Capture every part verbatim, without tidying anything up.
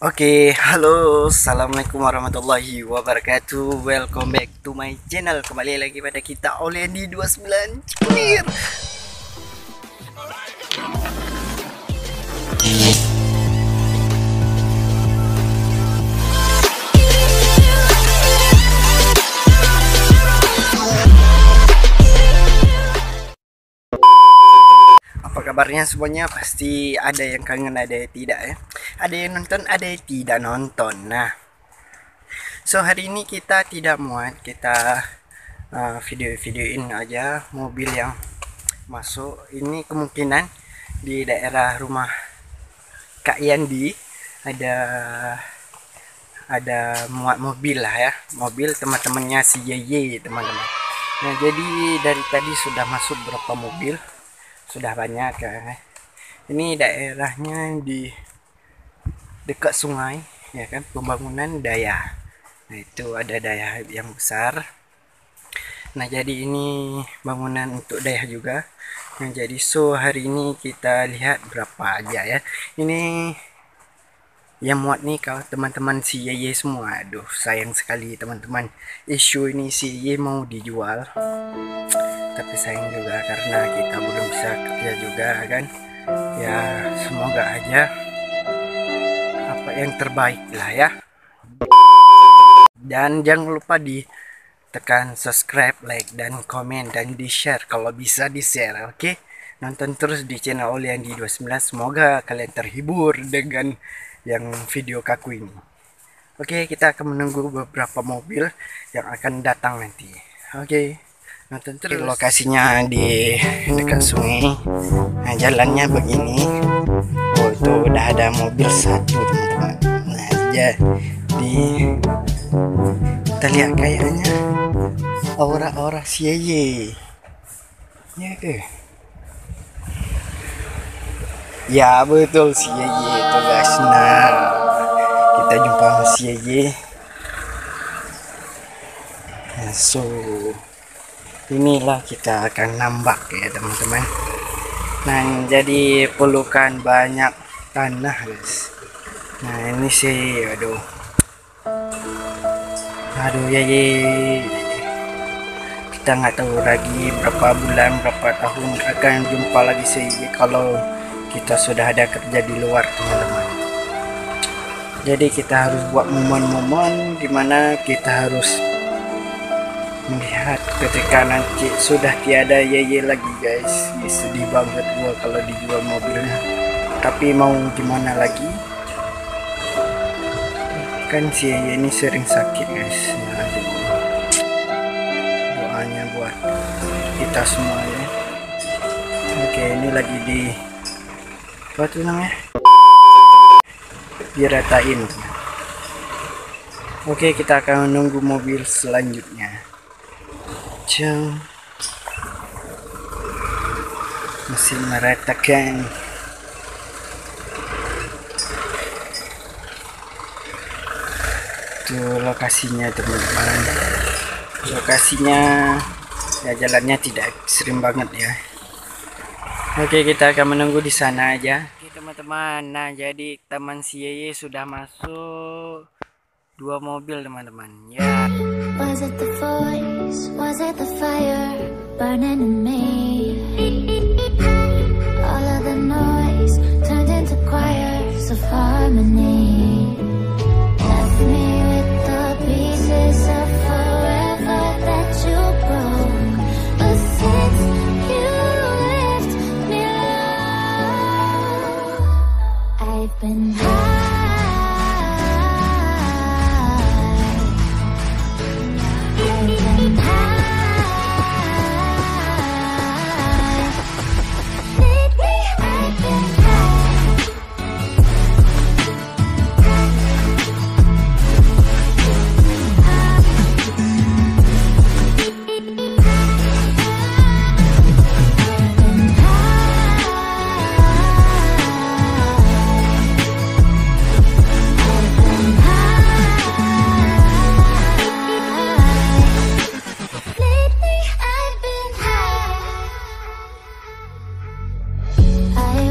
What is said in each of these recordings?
Oke, okay, halo, assalamualaikum warahmatullahi wabarakatuh. Welcome back to my channel. Kembali lagi pada kita Auliandi dua puluh sembilan. Clear. Apa kabarnya semuanya? Pasti ada yang kangen, ada yang tidak ya. Ada yang nonton, ada yang tidak nonton. Nah, so hari ini kita tidak muat, kita uh, video-videoin aja mobil yang masuk. Ini kemungkinan di daerah rumah Kak Yandi ada ada muat mobil lah ya, mobil teman-temannya si Yeye teman-teman. Nah, jadi dari tadi sudah masuk berapa mobil, sudah banyak kan. Ini daerahnya di dekat sungai ya kan, pembangunan daya. Nah, itu ada daya yang besar. Nah, jadi ini bangunan untuk daya juga. Nah, jadi so hari ini kita lihat berapa aja ya. Ini yang muat nih kalau teman-teman si Yeye semua. Aduh, sayang sekali teman-teman, isu ini si Yeye mau dijual, tapi sayang juga karena kita belum bisa kerja juga kan ya. Semoga aja yang terbaik lah ya, dan jangan lupa ditekan subscribe, like, dan komen, dan di share kalau bisa di share. Oke, okay? Nonton terus di channel Auliandi dua puluh sembilan. Semoga kalian terhibur dengan yang video kaku ini. Oke, okay, kita akan menunggu beberapa mobil yang akan datang nanti. Oke, okay, nonton terus. Lokasinya di dekat sungai. Nah, jalannya begini. Oh, itu udah ada mobil satu teman-teman. Nah, ya di kita lihat kayaknya aura-aura si Yeye ya ke? Ya betul, si Yeye itu guys. Nah, kita jumpa sama si Yeye. Nah, so inilah kita akan nambak ya teman-teman. Nah, jadi perlukan banyak tanah guys. Nah, ini sih aduh aduh Yeye, kita nggak tahu lagi berapa bulan berapa tahun akan jumpa lagi sih kalau kita sudah ada kerja di luar teman-teman. Jadi kita harus buat momen-momen dimana kita harus melihat ketika nanti sudah tiada Yeye lagi guys. Ini sedih banget gua kalau dijual mobilnya, tapi mau gimana lagi kan, si Yeye ini sering sakit guys. Nah, doanya buat kita semua ya. Oke, ini lagi di apa tuh namanya, diratain. Oke, kita akan menunggu mobil selanjutnya. Masih meratakan. Tuh lokasinya teman-teman. Lokasinya ya, jalannya tidak ekstrim banget ya. Oke, kita akan menunggu di sana aja. Oke teman-teman. Nah, jadi teman si Yeye sudah masuk dua mobil teman-teman ya. Was it the voice? Was it the fire burning in me? All of the noise turned into choirs of harmony. Left me with the pieces of forever that you broke. But since you left me alone, I've been high.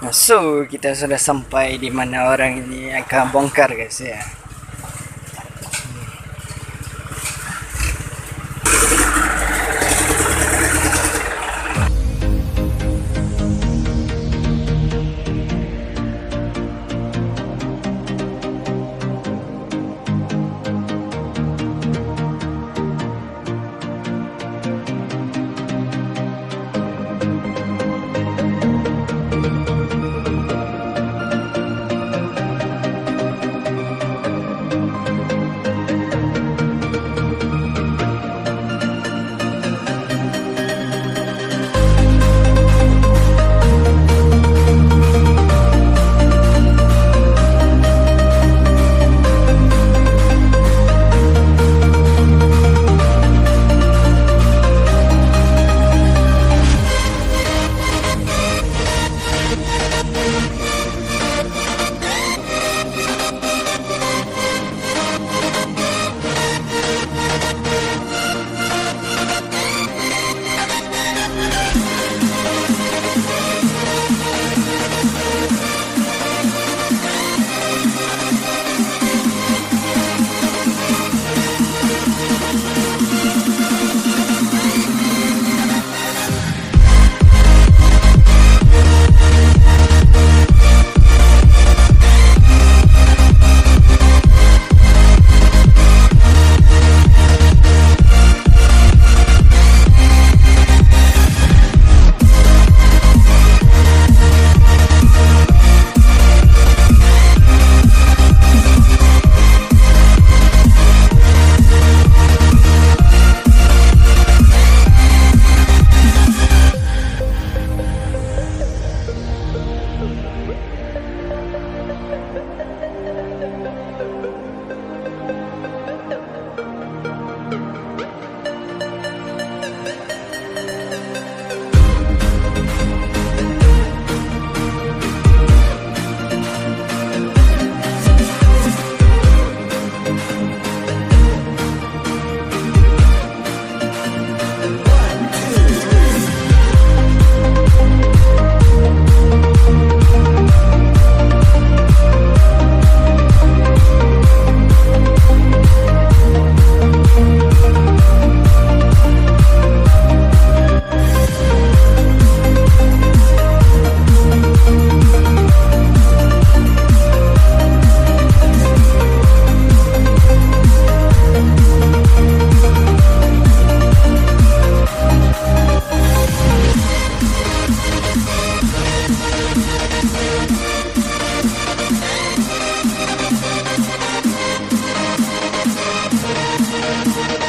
Nah, so kita sudah sampai di mana orang ini akan bongkar guys ya.